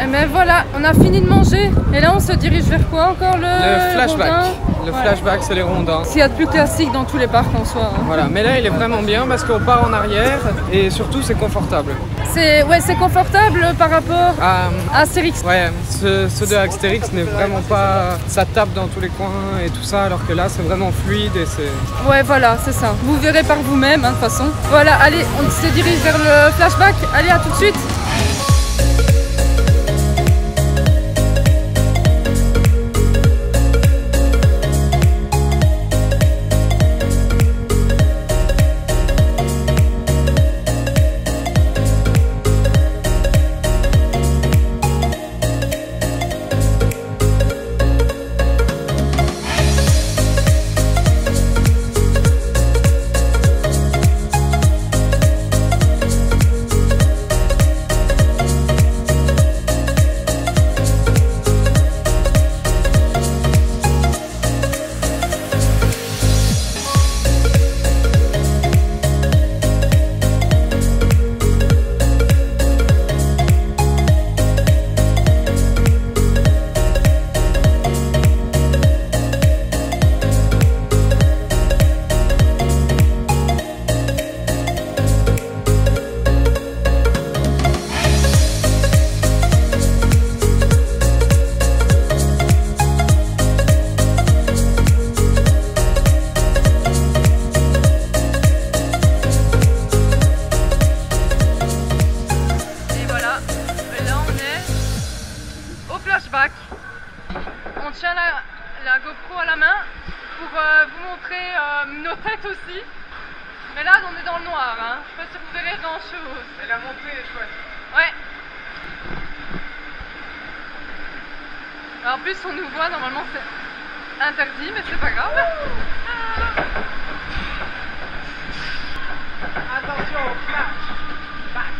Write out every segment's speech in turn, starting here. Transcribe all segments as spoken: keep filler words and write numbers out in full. Et mais voilà, on a fini de manger. Et là, on se dirige vers quoi encore? Le, le flashback. Le voilà. Flashback, c'est les rondins. C'est qu'il y a de plus classique dans tous les parcs en soi. Hein. Voilà, mais là, il est vraiment bien parce qu'on part en arrière et surtout, c'est confortable. C'est ouais, c'est confortable par rapport à, à Astérix. Ouais, ce, ce de Astérix n'est vraiment pas. Ça tape dans tous les coins et tout ça, alors que là, c'est vraiment fluide et c'est. Ouais, voilà, c'est ça. Vous verrez par vous-même, hein, de toute façon. Voilà, allez, on se dirige vers le flashback. Allez, à tout de suite. On tient la, la GoPro à la main pour euh, vous montrer euh, nos têtes aussi. Mais là, on est dans le noir, hein. Je ne sais pas si vous verrez grand chose. Mais la montée est chouette. Ouais. Alors, en plus, on nous voit, normalement c'est interdit, mais c'est pas grave. Attention au flash. Back.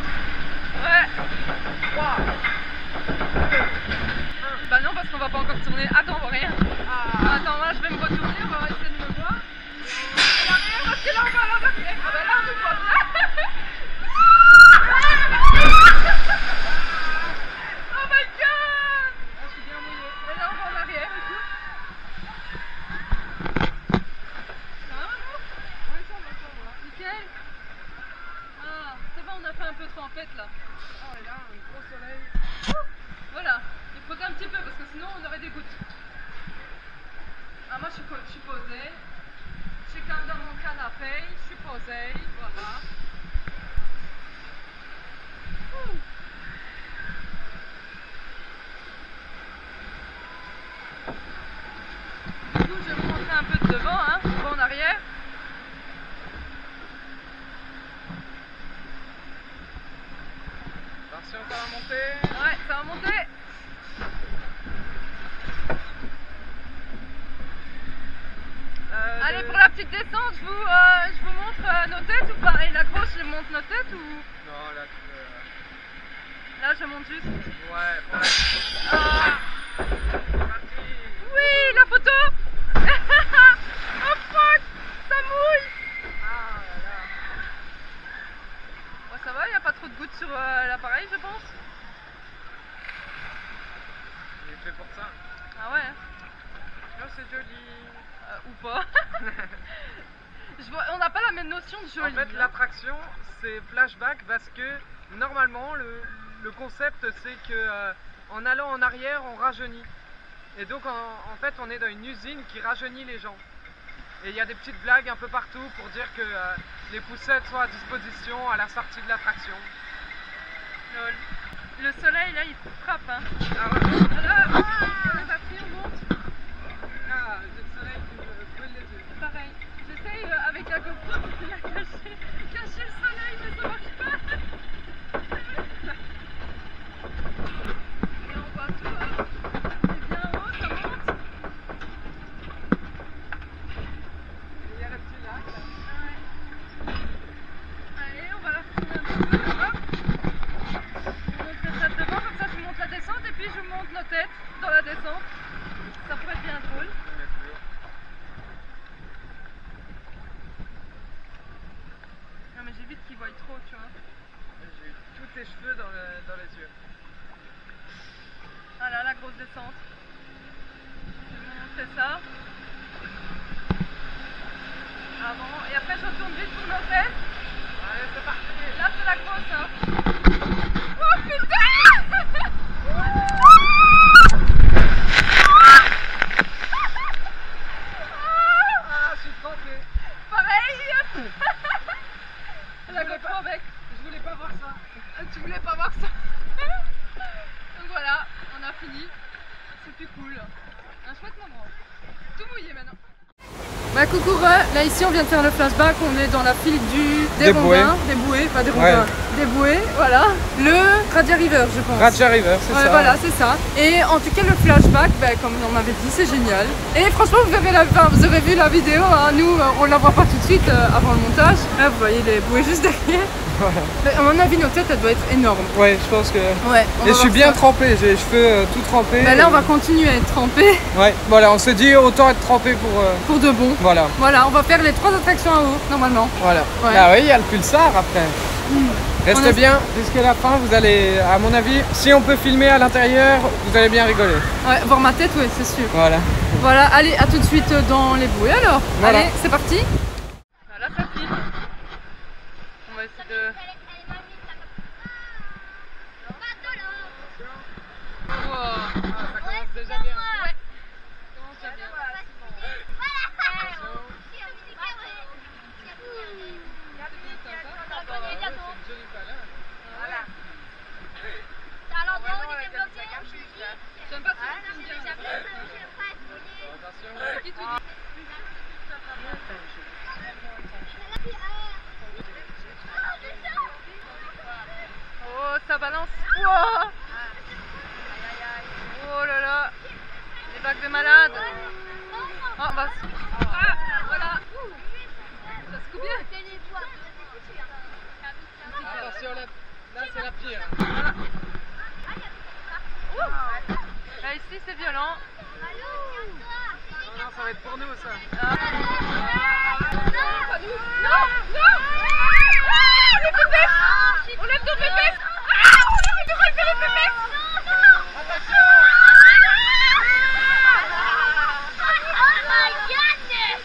Ouais. trois, deux. Bah non, parce qu'on va pas encore tourner. Attends, on voit rien. Ah. Attends, là je vais me retourner, on va essayer de me voir. Et là, parce que là on va à l'envers. Ah bah là on nous voit. Oh my god! Là, je suis bien mouillée. Et là on va en arrière et tout. Ça va maintenant? Oui, ça va, ça va. Nickel. Ah, c'est bon, on a fait un peu trompette là. Oh, et là, un gros soleil. Voilà. Faut un petit peu parce que sinon on aurait des gouttes. Ah, moi je suis, je suis posée, je suis comme dans mon canapé, je suis posée, voilà. Ouh. Du coup je vais vous montrer un peu de devant, hein, pas en arrière. Attention, ça va monter. Ouais, ça va monter. Allez, pour la petite descente, je vous, euh, je vous montre euh, nos têtes ou pas? Et la grosse, je montre nos têtes ou... Non, là, tu veux... Là, je monte juste. Ouais, pour la... Ah. Oui, la photo. Oh fuck, ça mouille. Ah là là. Bon, ça va, il n'y a pas trop de gouttes sur euh, l'appareil, je pense. Il est fait pour ça. Ah ouais. Oh, c'est joli. Euh, ou pas. Je vois, on n'a pas la même notion de joli. En fait, l'attraction, c'est flashback parce que normalement, le, le concept, c'est que euh, en allant en arrière, on rajeunit. Et donc, en, en fait, on est dans une usine qui rajeunit les gens. Et il y a des petites blagues un peu partout pour dire que euh, les poussettes sont à disposition à la sortie de l'attraction. Lol. Le soleil, là, il frappe. Hein. Ah ouais. Voilà. Ah, les papiers, on monte. Ah, j'ai le soleil qui me brûle les yeux. Pareil, j'essaye euh, avec la GoPro de la cacher, cacher le soleil, mais ça marche pas. Et on voit tout, hein. C'est bien haut, ça monte. Et il y a le petit lac. Ouais. Allez, on va la retourner un petit peu. Hop. Je monte les têtes devant, comme ça je vous montre la descente et puis je vous montre nos têtes dans la descente. Ça pourrait être bien drôle. Non mais j'évite qu'ils voient trop, tu vois. J'ai eu tous tes cheveux dans, le, dans les yeux. centre. Je vais vous montrer ça. Avant, et après je retourne juste pour nos fesses. Allez, c'est parti. Là c'est la grosse, hein. Oh putain. Ah, je suis trempée. Pareil. La GoPro, mec. Je voulais pas voir ça. Ah, tu voulais pas voir ça. Donc voilà, on a fini. C'était cool. Un chouette moment. Tout mouillé maintenant. Bah coucou re, là ici on vient de faire le flashback, on est dans la file du... Des, des Rongains, bouées. Des bouées, pas des Rongains, ouais. Des bouées, voilà. Le Radja River je pense. Radja River, c'est ouais, ça. Voilà, c'est ça. Et en tout cas le flashback, bah, comme on m'avait dit, c'est génial. Et franchement vous avez, la, enfin, vous avez vu la vidéo, hein. Nous on la voit pas tout de suite euh, avant le montage. Là vous voyez les bouées juste derrière. Voilà. Mais à mon avis notre tête elle doit être énorme. Ouais je pense que... Ouais, et je suis bien trempé, j'ai les cheveux euh, tout trempés. Bah là et... on va continuer à être trempé. Ouais, voilà on s'est dit autant être trempé pour... Euh... Pour de bon. Voilà. Voilà, on va faire les trois attractions à eau normalement. Voilà. Ouais. Ah oui, il y a le pulsar après. Mmh. Restez bien jusqu'à la fin, vous allez, à mon avis, si on peut filmer à l'intérieur, vous allez bien rigoler. Ouais, voir ma tête, oui, c'est sûr. Voilà. Voilà, allez, à tout de suite dans les bouées alors. Voilà. Allez, c'est parti. Voilà, ça file. On va essayer de... Wow. Ah, ça commence déjà bien. Ouais. Ça commence bien. Oh, ça balance. Wow. Oh là là, les bacs de malade. Oh, bah, ah, voilà. Ça se coupe bien. Attention, là c'est la pire. Voilà. Là ici c'est violent. Non, ça va être pour nous ça. Ah. Ah. Non, pas nous. Non, non. Ah, les pépés. On lève nos pépés. Ah, on a récupéré les pépés. Attention. Oh my goodness.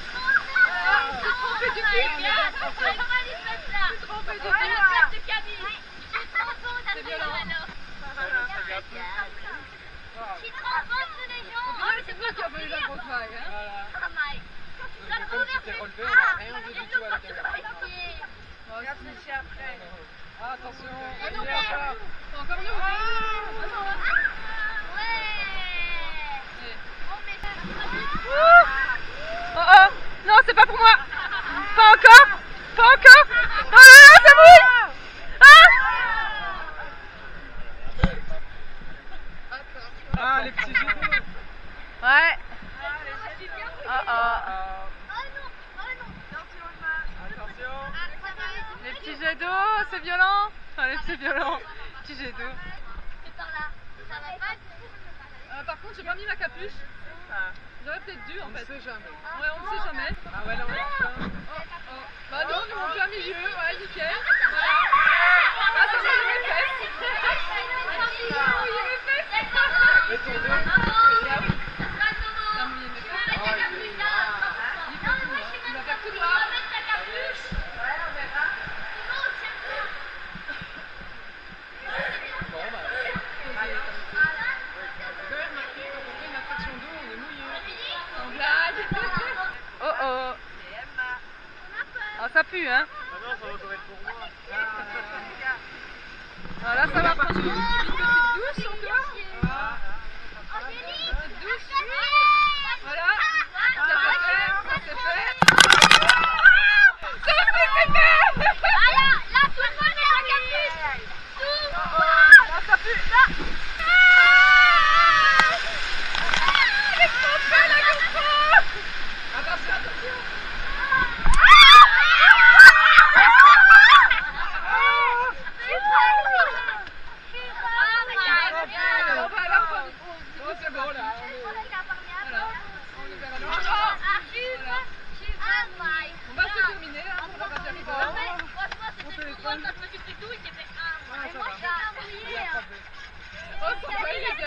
Je suis trompée du pied. Je suis trompée du pied. La tête de Camille. C'est violent. Je suis trop bonne sur les jambes. Ah mais c'est toi qui as volé la grosse vague, hein. Ah my. La conversée. Ah, rien du tout à la caméra. Regarde ce chien après. Ah attention. Et nous encore. C'est encore nous. Ouais. Oh oh. Non c'est pas pour moi. Pas encore. Pas encore. Ah ça brûle. Ah, les petits jeux. Ouais. Ah, les jeux. Ah, ah. Oh non, oh non. Attention, Emma. Attention. Les petits jets d'eau, c'est violent. Allez, c'est violent. Petits jets d'eau. C'est par là. Ça va pas. Euh, par contre, j'ai pas mis ma capuche. J'aurais peut-être dû, en fait. On sait jamais. Ouais, on sait jamais. Ah, ouais, là, on est là. Oh, oh. Bah, non, nous, on est plein milieu. Ouais, nickel. Voilà. Ah, ça va, les fesses. Ah, les fesses. Et ton dos. Ah oui. Ça mouille mes fesses. Oh, il va faire tout droit. Ouais, on verra. Bon, bah. C'est quand même marqué quand on fait une attraction d'eau, on est mouillé. On blague. Oh oh. Ah, ça pue, hein. Ah non, ça va encore être pour moi. Ah là, ça va prendre une petite douche sur toi. Ah,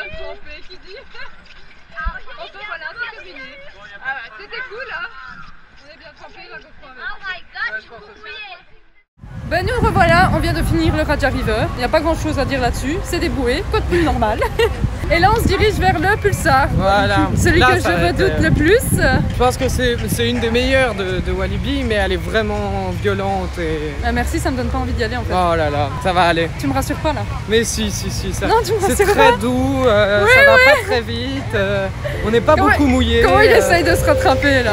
trempé qui dit. On peut voilà, c'est terminé. Ah ouais, c'était cool hein. On est bien trempé là, je crois. Oh my god, je suis mouillée. Ben nous revoilà, on vient de finir le Radja River, il n'y a pas grand chose à dire là-dessus, c'est des bouées, code plus normal. Et là on se dirige vers le pulsar, voilà. Celui là, que je redoute euh... le plus. Je pense que c'est une des meilleures de, de Walibi, mais elle est vraiment violente et... Ah, merci, ça me donne pas envie d'y aller en fait. Oh là là, ça va aller. Tu me rassures pas là. Mais si, si, si, ça... c'est très pas. doux, euh, oui, ça va oui. pas très vite, euh, on n'est pas comment, beaucoup mouillé. Comment il euh... essaye de se rattraper là.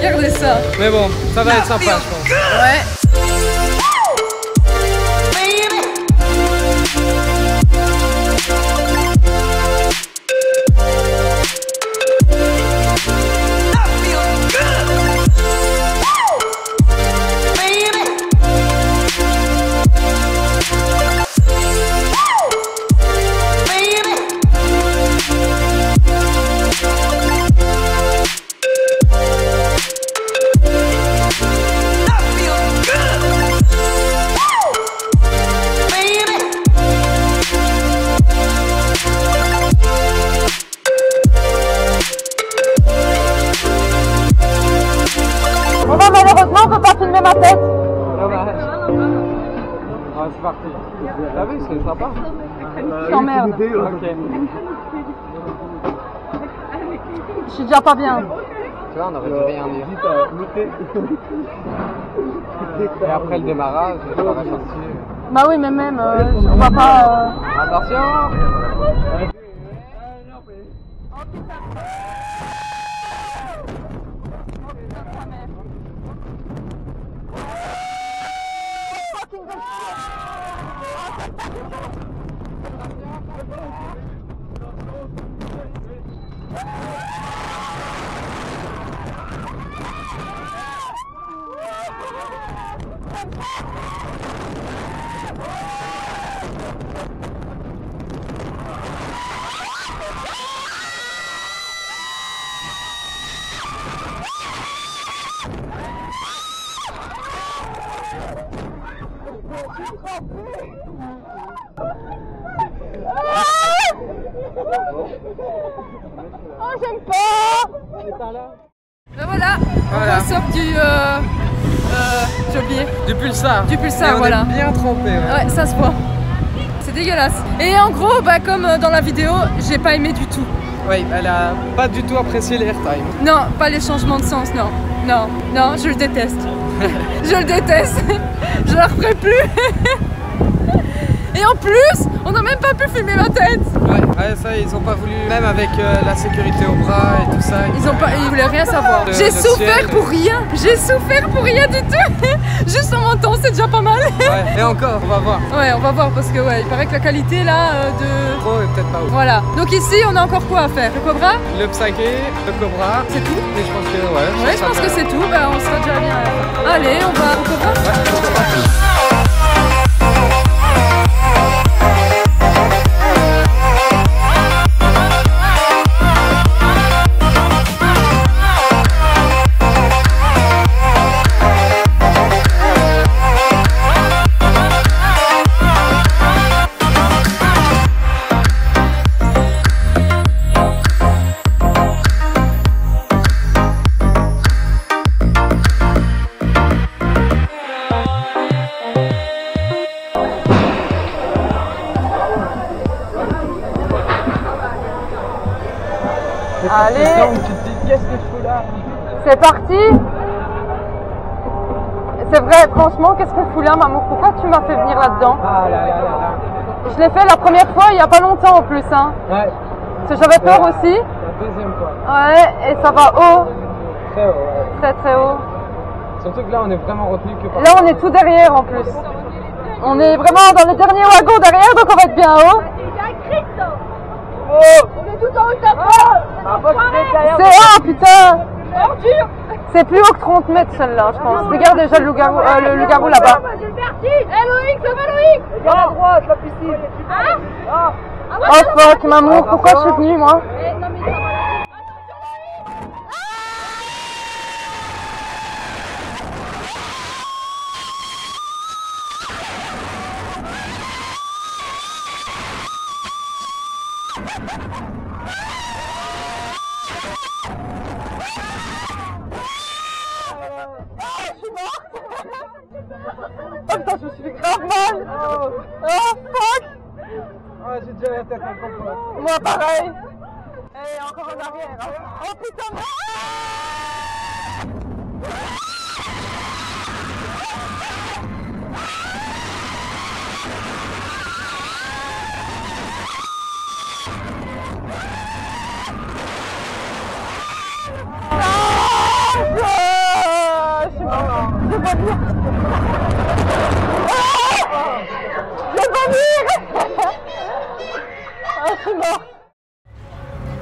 Regardez ça. Mais bon, ça va non, être sympa je pense. Ouais. Ah oui, c'est sympa. Je suis déjà pas bien. Tu vois, on aurait dû rien dire. Et après le démarrage, je vais sortir. Bah oui, mais même, euh, on va pas... Euh... Attention. Oh, j'aime pas. Ben voilà, voilà, on sort du... Euh, euh, j'ai oublié. Du pulsar. Du pulsar, on voilà. Est bien trempé. Ouais. ouais, ça se voit. C'est dégueulasse. Et en gros, bah, comme dans la vidéo, j'ai pas aimé du tout. Oui, elle a pas du tout apprécié les airtime. Non, pas les changements de sens, non. Non, non, je le déteste. Je le déteste. Je la referai plus. Et en plus, on n'a même pas pu filmer ma tête. Ouais, ouais, ça ils ont pas voulu, même avec euh, la sécurité au bras et tout ça. Ils ont pas, ils voulaient rien savoir. J'ai souffert ciel. pour rien. J'ai souffert pour rien du tout. Juste en montant, c'est déjà pas mal. Ouais, et encore, on va voir. Ouais, on va voir parce que ouais, il paraît que la qualité là euh, de. Pro est peut-être pas ouf. Voilà. Donc ici, on a encore quoi à faire? Le cobra? Le psaké, le cobra. C'est tout? Et je pense que ouais. Ouais, je pense que c'est tout. Bah, on sera déjà bien. Euh... Allez, on va au cobra. Ouais, on va. Allez, c'est parti. C'est vrai, franchement, qu'est-ce que fout là, maman? Pourquoi tu m'as fait venir là-dedans? Ah, là, là, là, là. Je l'ai fait la première fois, il n'y a pas longtemps en plus, hein. Ouais. Parce que j'avais peur ouais. aussi. La deuxième fois. Ouais, et ça va haut. Très haut. Ouais. Très très haut. Surtout que là, on est vraiment retenu que par. Là, on est tout derrière en plus. On est vraiment dans le dernier wagon derrière, donc on va être bien haut. Oh. C'est haut, putain! C'est plus haut que trente mètres celle-là, je pense. Regarde déjà le loup-garou euh, loup là-bas. C'est parti! Hé Loïc, ça va Loïc? Regarde à droite, la piscine. Hein? Oh fuck, maman, pourquoi je suis venue moi? Oh putain, je me suis fait grave mal. Oh, oh fuck. Oh, j'ai déjà la tête un peu. Moi pareil. Et encore en arrière. Oh, oh putain, non. Je vais pas venir. Je vais pas venir. Ah, je suis mort.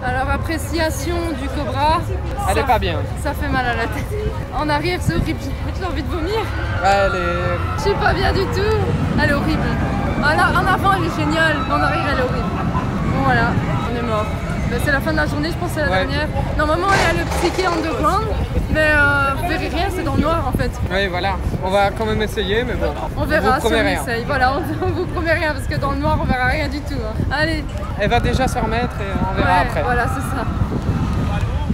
Alors, appréciation du cobra. Elle ça, est pas bien. Ça fait mal à la tête. En arrière, c'est horrible. J'ai toujours envie de vomir. Elle est... Je suis pas bien du tout. Elle est horrible. En avant, elle est géniale. En arrière, elle est horrible. Bon, voilà. On est mort. C'est la fin de la journée, je pense, c'est la ouais. dernière. Normalement, elle est à le psyché underground, mais euh, vous verrez rien, c'est dans le noir en fait. Oui, voilà, on va quand même essayer, mais bon. On verra si on essaye. Voilà, on vous promet rien parce que dans le noir, on verra rien du tout. Hein. Allez. Elle va déjà se remettre et on verra ouais, après. Voilà, c'est ça.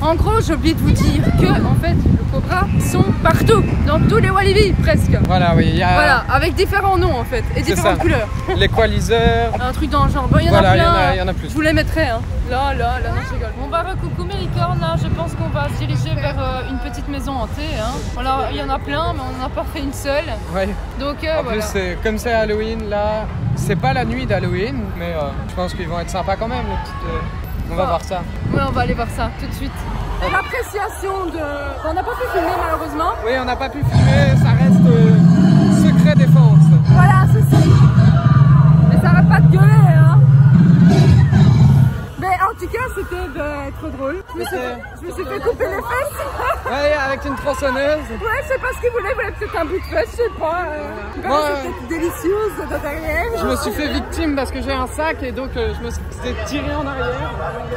En gros, j'ai oublié de vous dire que, en fait, les cobras sont partout, dans tous les Walibi presque. Voilà, oui. Y a... Voilà, avec différents noms en fait, et différentes ça. couleurs. Les coaliseurs. Un truc dans le genre. Bon, il voilà, y en a plein. Il y en a plus. Je vous les mettrai. Hein. Là, là, là, non, je rigole. On va recoucou mes licornes, là, je pense qu'on va se diriger vers euh, une petite maison hantée. Hein. Voilà, il y en a plein, mais on n'en a pas fait une seule. Ouais. Donc, euh, en voilà. plus, comme c'est Halloween, là, c'est pas la nuit d'Halloween, mais euh, je pense qu'ils vont être sympas quand même, les petites... Euh... On va ah. voir ça. Oui, on va aller voir ça tout de suite. Ouais. L'appréciation de... On n'a pas pu filmer malheureusement. Oui, on n'a pas pu filmer, ça reste euh, secret défense. Voilà, c'est ça. Mais ça arrête pas de gueuler, hein. Mais en tout cas, c'était ben, trop drôle. Je me, suis... je me suis fait couper les fesses. Ouais, avec une tronçonneuse. Ouais, je sais pas ce qu'ils voulaient, ils voulaient peut-être un bout de fesse, je sais pas. Euh... Ouais. Ouais, c'était délicieuse de derrière. Je me suis fait victime parce que j'ai un sac et donc euh, je me suis tiré en arrière.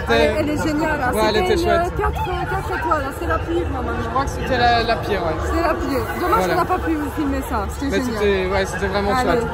Elle, elle est géniale, hein. Ouais, elle était chouette. quatre étoiles, c'est la pire normalement. Je crois que c'était la, la pire, ouais. C'était la pire. Dommage voilà. qu'on n'a pas pu vous filmer ça, c'était génial. Ouais, c'était vraiment Allez. chouette.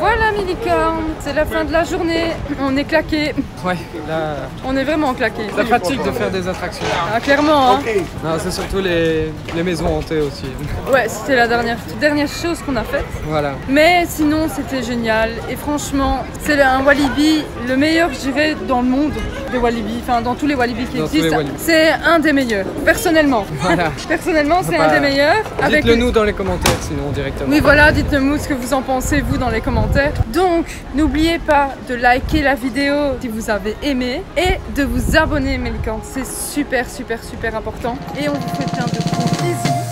Voilà mes licornes, c'est la fin de la journée, on est claqué. Ouais, là... On est vraiment claqué. La pratique de faire des attractions. Ah, clairement, hein. Okay. Non, c'est surtout les... les maisons hantées aussi. Ouais, c'était la dernière, dernière chose qu'on a faite. Voilà. Mais sinon, c'était génial. Et franchement, c'est un Walibi, le meilleur, je dirais, dans le monde des Walibi. Enfin, dans tous les Walibi qui dans existent. C'est un des meilleurs, personnellement. Voilà. Personnellement, c'est pas... un des meilleurs. Dites-le nous les... dans les commentaires, sinon, directement. Oui, voilà, dites-le nous ce que vous en pensez, vous, dans les commentaires. Donc n'oubliez pas de liker la vidéo si vous avez aimé et de vous abonner mes licornes, c'est super super super important et on vous fait plein de gros bisous.